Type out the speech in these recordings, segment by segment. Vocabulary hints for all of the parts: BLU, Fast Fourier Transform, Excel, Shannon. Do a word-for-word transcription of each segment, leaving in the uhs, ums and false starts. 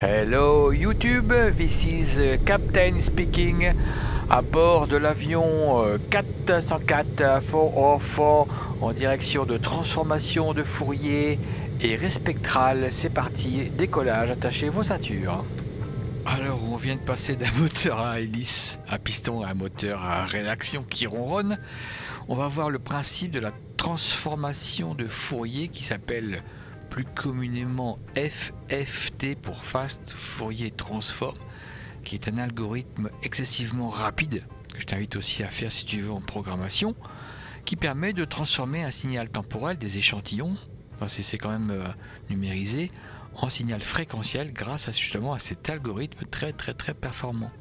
Hello YouTube, this is Captain speaking à bord de l'avion quatre cent quatre quatre cent quatre en direction de transformation de Fourier et respectral. C'est parti, décollage, attachez vos ceintures. Alors on vient de passer d'un moteur à hélice, à piston, à moteur à réaction qui ronronne. On va voir le principe de la transformation de Fourier qui s'appelle plus communément F F T pour Fast Fourier Transform, qui est un algorithme excessivement rapide, que je t'invite aussi à faire si tu veux en programmation, qui permet de transformer un signal temporel des échantillons, c'est quand même euh, numérisé, en signal fréquentiel grâce à, justement à cet algorithme très très très performant,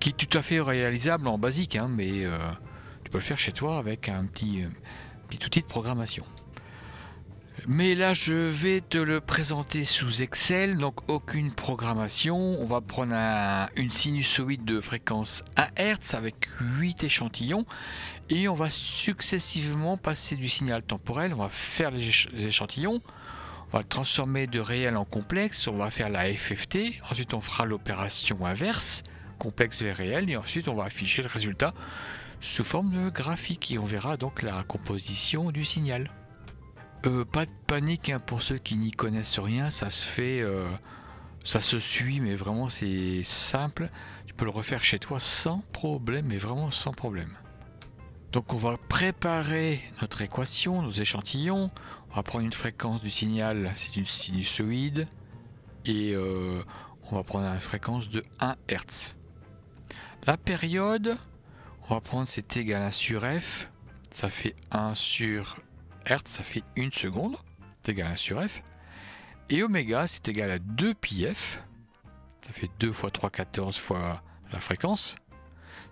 qui est tout à fait réalisable en basique, hein, mais euh, tu peux le faire chez toi avec un petit, euh, petit outil de programmation. Mais là, je vais te le présenter sous Excel, donc aucune programmation. On va prendre un, une sinusoïde de fréquence un hertz avec huit échantillons. Et on va successivement passer du signal temporel. On va faire les échantillons. On va le transformer de réel en complexe. On va faire la F F T. Ensuite, on fera l'opération inverse, complexe vers réel. Et ensuite, on va afficher le résultat sous forme de graphique. Et on verra donc la composition du signal. Euh, pas de panique hein, pour ceux qui n'y connaissent rien, ça se fait, euh, ça se suit, mais vraiment c'est simple. Tu peux le refaire chez toi sans problème, mais vraiment sans problème. Donc on va préparer notre équation, nos échantillons. On va prendre une fréquence du signal, c'est une sinusoïde, et euh, on va prendre une fréquence de un hertz. La période, on va prendre c'est égal à un sur f, ça fait un sur hertz, ça fait une seconde, c'est égal à un sur f, et oméga c'est égal à deux pi f, ça fait deux fois trois quatorze fois la fréquence,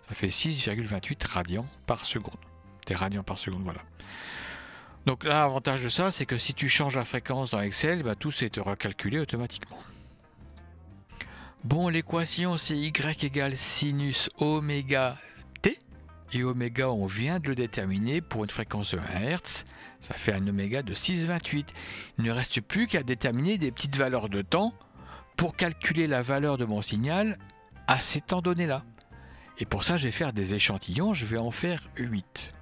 ça fait six virgule vingt-huit radians par seconde, des radians par seconde, voilà. Donc là, l'avantage de ça, c'est que si tu changes la fréquence dans Excel, bah, tout s'est recalculé automatiquement. Bon, l'équation c'est y égale sinus oméga t, et oméga, on vient de le déterminer pour une fréquence de un hertz, ça fait un oméga de six virgule vingt-huit. Il ne reste plus qu'à déterminer des petites valeurs de temps pour calculer la valeur de mon signal à ces temps donnés-là. Et pour ça, je vais faire des échantillons, je vais en faire huit.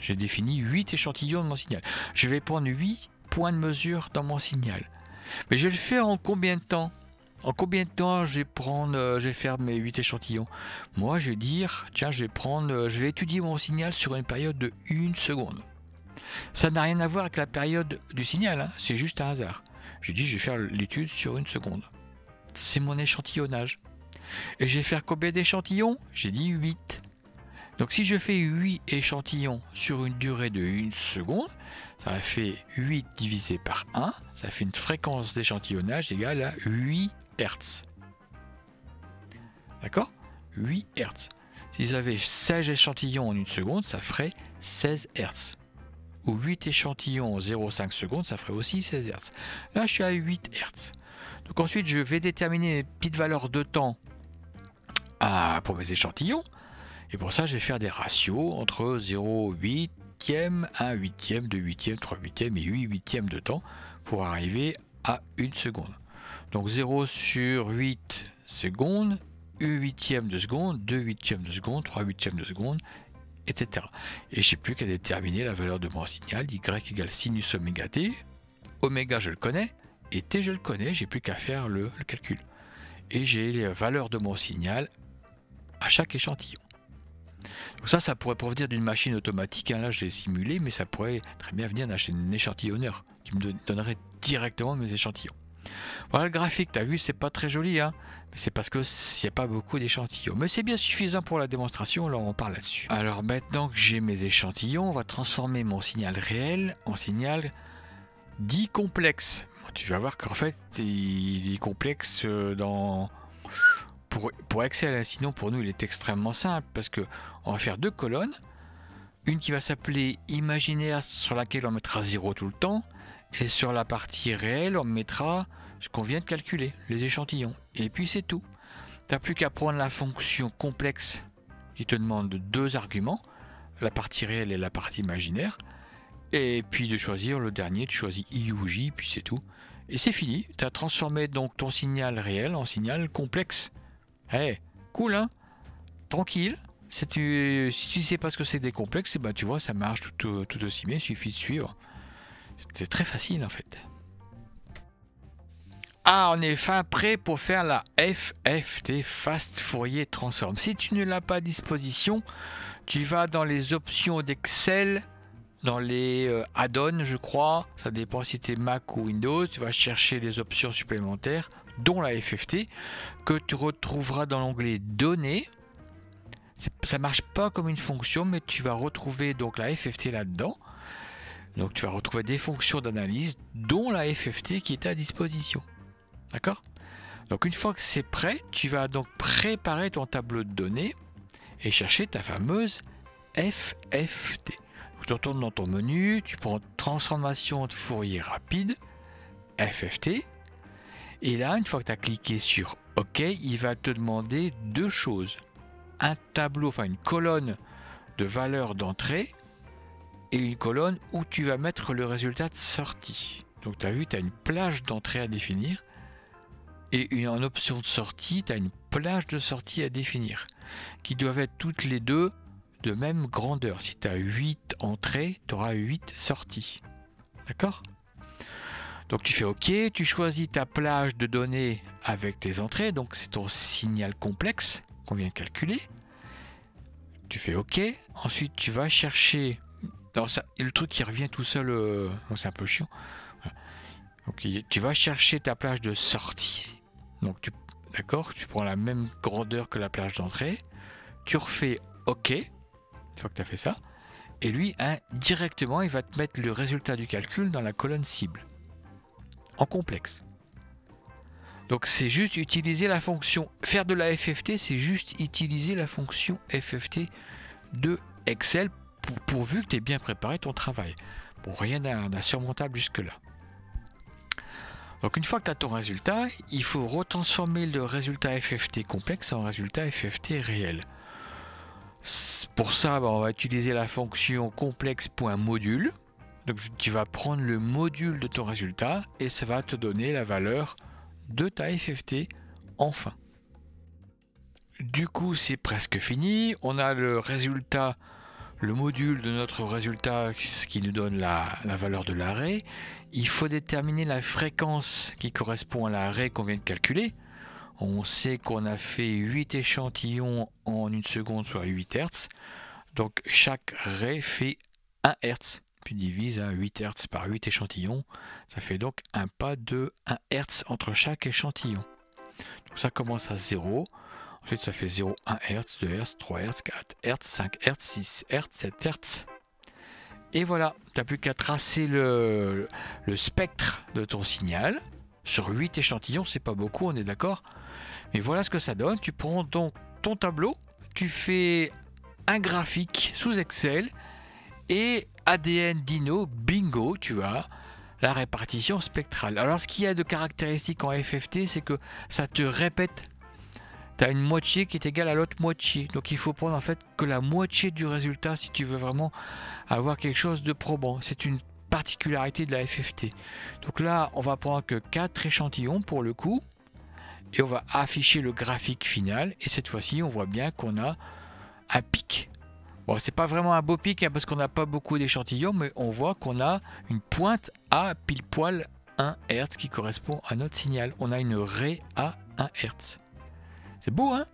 J'ai défini huit échantillons de mon signal. Je vais prendre huit points de mesure dans mon signal. Mais je vais le faire en combien de temps ? En combien de temps je vais prendre, je vais faire mes huit échantillons? Moi, je vais dire, tiens, je vais prendre, je vais étudier mon signal sur une période de une seconde. Ça n'a rien à voir avec la période du signal, hein, c'est juste un hasard. Je dis, je vais faire l'étude sur une seconde. C'est mon échantillonnage. Et je vais faire combien d'échantillons? J'ai dit huit. Donc si je fais huit échantillons sur une durée de une seconde, ça fait huit divisé par un, ça fait une fréquence d'échantillonnage égale à huit hertz. D'accord, huit hertz. Si vous avez seize échantillons en une seconde, ça ferait seize hertz. Ou huit échantillons en zéro virgule cinq secondes, ça ferait aussi seize hertz. Là, je suis à huit hertz. Donc ensuite, je vais déterminer les petites valeurs de temps à, pour mes échantillons. Et pour ça, je vais faire des ratios entre zéro huitième, un huitième, deux huitièmes, trois huitièmes et huit huitièmes de temps pour arriver à une seconde. Donc zéro sur huit secondes, un huitième de seconde, deux huitièmes de seconde, trois huitièmes de seconde, et cetera. Et je n'ai plus qu'à déterminer la valeur de mon signal, y égale sinus oméga t, oméga je le connais, et t je le connais, j'ai plus qu'à faire le, le calcul. Et j'ai les valeurs de mon signal à chaque échantillon. Donc ça, ça pourrait provenir d'une machine automatique, hein, là je l'ai simulé, mais ça pourrait très bien venir d'un échantillonneur qui me donnerait directement mes échantillons. Voilà le graphique, t'as vu, c'est pas très joli, hein, c'est parce que s'il n'y a pas beaucoup d'échantillons. Mais c'est bien suffisant pour la démonstration, alors on parle là-dessus. Alors maintenant que j'ai mes échantillons, on va transformer mon signal réel en signal dit complexe. Tu vas voir qu'en fait, il est complexe dans... Pour, pour Excel, sinon pour nous il est extrêmement simple parce que on va faire deux colonnes, une qui va s'appeler imaginaire sur laquelle on mettra zéro tout le temps, et sur la partie réelle on mettra ce qu'on vient de calculer, les échantillons, et puis c'est tout. T'as plus qu'à prendre la fonction complexe qui te demande deux arguments, la partie réelle et la partie imaginaire, et puis de choisir le dernier, tu choisis i ou j, puis c'est tout. Et c'est fini, tu as transformé donc ton signal réel en signal complexe. Hey, cool hein, tranquille. Si tu ne si tu sais pas ce que c'est des complexes, ben tu vois, ça marche tout, tout, tout aussi bien, il suffit de suivre. C'est très facile en fait. Ah, on est fin prêt pour faire la F F T, Fast Fourier Transform. Si tu ne l'as pas à disposition, tu vas dans les options d'Excel, dans les euh, add-ons, je crois. Ça dépend si tu es Mac ou Windows. Tu vas chercher les options supplémentaires, dont la F F T, que tu retrouveras dans l'onglet Données. Ça ne marche pas comme une fonction, mais tu vas retrouver donc la F F T là-dedans. Donc tu vas retrouver des fonctions d'analyse, dont la F F T qui est à disposition. D'accord? Donc une fois que c'est prêt, tu vas donc préparer ton tableau de données et chercher ta fameuse F F T. Donc, tu retournes dans ton menu, tu prends transformation de Fourier rapide, F F T. Et là, une fois que tu as cliqué sur OK, il va te demander deux choses. Un tableau, enfin une colonne de valeur d'entrée et une colonne où tu vas mettre le résultat de sortie. Donc tu as vu, tu as une plage d'entrée à définir. Et une, en option de sortie, tu as une plage de sortie à définir, qui doivent être toutes les deux de même grandeur. Si tu as huit entrées, tu auras huit sorties. D'accord? Donc tu fais OK, tu choisis ta plage de données avec tes entrées, donc c'est ton signal complexe qu'on vient de calculer. Tu fais OK, ensuite tu vas chercher... Non, ça, le truc qui revient tout seul, euh... c'est un peu chiant. Voilà. Donc, tu vas chercher ta plage de sortie. Donc, tu, d'accord, tu prends la même grandeur que la plage d'entrée, tu refais OK, une fois que tu as fait ça, et lui, hein, directement, il va te mettre le résultat du calcul dans la colonne cible, en complexe. Donc, c'est juste utiliser la fonction, faire de la F F T, c'est juste utiliser la fonction F F T de Excel, pour, pourvu que tu aies bien préparé ton travail. Bon, rien d'insurmontable jusque-là. Donc une fois que tu as ton résultat, il faut retransformer le résultat F F T complexe en résultat F F T réel. Pour ça, on va utiliser la fonction complexe.module. Donc tu vas prendre le module de ton résultat et ça va te donner la valeur de ta F F T enfin. Du coup, c'est presque fini. On a le résultat, le module de notre résultat qui nous donne la, la valeur de l'arrêt. Il faut déterminer la fréquence qui correspond à l'arrêt qu'on vient de calculer. On sait qu'on a fait huit échantillons en une seconde, soit huit hertz. Donc chaque ray fait un hertz. Puis divise à huit hertz par huit échantillons. Ça fait donc un pas de un hertz entre chaque échantillon. Donc ça commence à zéro. Ensuite, ça fait zéro, un hertz, deux hertz, trois hertz, quatre hertz, cinq hertz, six hertz, sept hertz. Et voilà, tu n'as plus qu'à tracer le, le spectre de ton signal. Sur huit échantillons, c'est pas beaucoup, on est d'accord. Mais voilà ce que ça donne. Tu prends donc ton tableau, tu fais un graphique sous Excel et A D N Dino, bingo, tu as la répartition spectrale. Alors, ce qu'il y a de caractéristique en F F T, c'est que ça te répète. Tu as une moitié qui est égale à l'autre moitié. Donc il faut prendre en fait que la moitié du résultat si tu veux vraiment avoir quelque chose de probant. C'est une particularité de la F F T. Donc là, on va prendre que quatre échantillons pour le coup. Et on va afficher le graphique final. Et cette fois-ci, on voit bien qu'on a un pic. Bon, c'est pas vraiment un beau pic hein, parce qu'on n'a pas beaucoup d'échantillons. Mais on voit qu'on a une pointe à pile poil un hertz qui correspond à notre signal. On a une raie à un hertz. C'est beau, hein?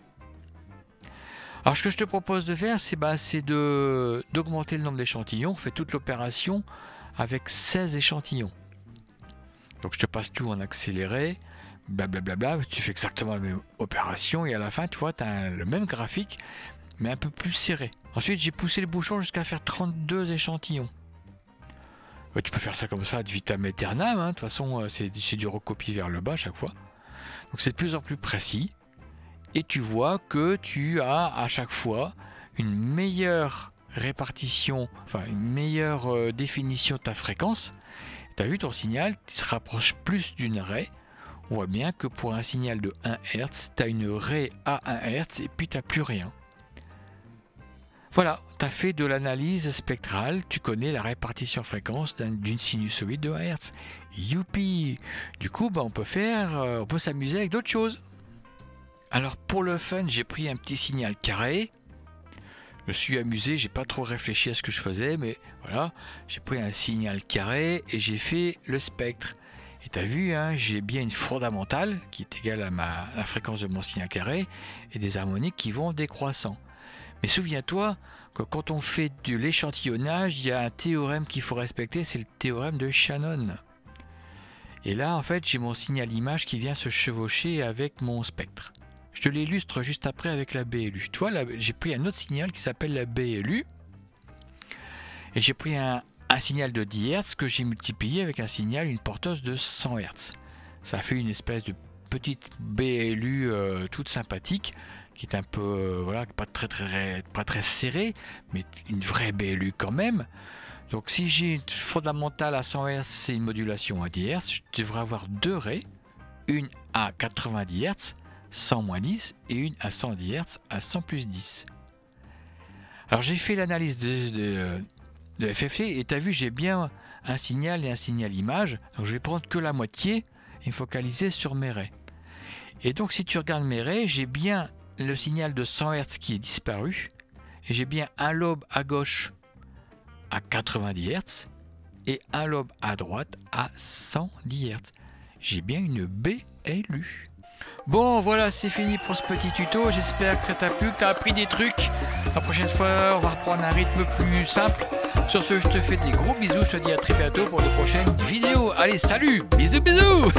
Alors, ce que je te propose de faire, c'est bah, d'augmenter le nombre d'échantillons. On fait toute l'opération avec seize échantillons. Donc, je te passe tout en accéléré. Blablabla. Bla, bla, tu fais exactement la même opération. Et à la fin, tu vois, tu as un, le même graphique, mais un peu plus serré. Ensuite, j'ai poussé le bouchon jusqu'à faire trente-deux échantillons. Ouais, tu peux faire ça comme ça, de vitam aeternam. Hein. De toute façon, c'est du recopie vers le bas à chaque fois. Donc, c'est de plus en plus précis. Et tu vois que tu as à chaque fois une meilleure répartition, enfin une meilleure euh, définition de ta fréquence. Tu as vu ton signal qui se rapproche plus d'une raie. On voit bien que pour un signal de un hertz, tu as une raie à un hertz et puis tu n'as plus rien. Voilà, tu as fait de l'analyse spectrale, tu connais la répartition fréquence d'une sinusoïde de Hertz. Youpi! Du coup, bah, on peut faire, euh, on peut s'amuser avec d'autres choses. Alors pour le fun, j'ai pris un petit signal carré. Je me suis amusé, j'ai pas trop réfléchi à ce que je faisais, mais voilà, j'ai pris un signal carré et j'ai fait le spectre. Et tu as vu, hein, j'ai bien une fondamentale qui est égale à, ma, à la fréquence de mon signal carré et des harmoniques qui vont décroissant. Mais souviens-toi que quand on fait de l'échantillonnage, il y a un théorème qu'il faut respecter, c'est le théorème de Shannon. Et là, en fait, j'ai mon signal image qui vient se chevaucher avec mon spectre. Je te l'illustre juste après avec la B L U. Tu vois, j'ai pris un autre signal qui s'appelle la B L U. Et j'ai pris un, un signal de dix hertz que j'ai multiplié avec un signal, une porteuse de cent hertz. Ça fait une espèce de petite B L U euh, toute sympathique, qui est un peu, euh, voilà, pas très, très, pas très serrée, mais une vraie B L U quand même. Donc si j'ai une fondamentale à cent hertz, c'est une modulation à dix hertz. Je devrais avoir deux raies, une à quatre-vingt-dix hertz. cent moins dix et une à cent dix hertz à cent plus dix. Alors j'ai fait l'analyse de, de, de F F T et tu as vu, j'ai bien un signal et un signal image. Donc je vais prendre que la moitié et me focaliser sur mes raies. Et donc si tu regardes mes raies, j'ai bien le signal de cent hertz qui est disparu et j'ai bien un lobe à gauche à quatre-vingt-dix hertz et un lobe à droite à cent dix hertz. J'ai bien une B L U. Bon, voilà, c'est fini pour ce petit tuto. J'espère que ça t'a plu, que t'as appris des trucs. La prochaine fois, on va reprendre un rythme plus simple. Sur ce, je te fais des gros bisous. Je te dis à très bientôt pour de prochaines vidéos. Allez, salut, bisous, bisous.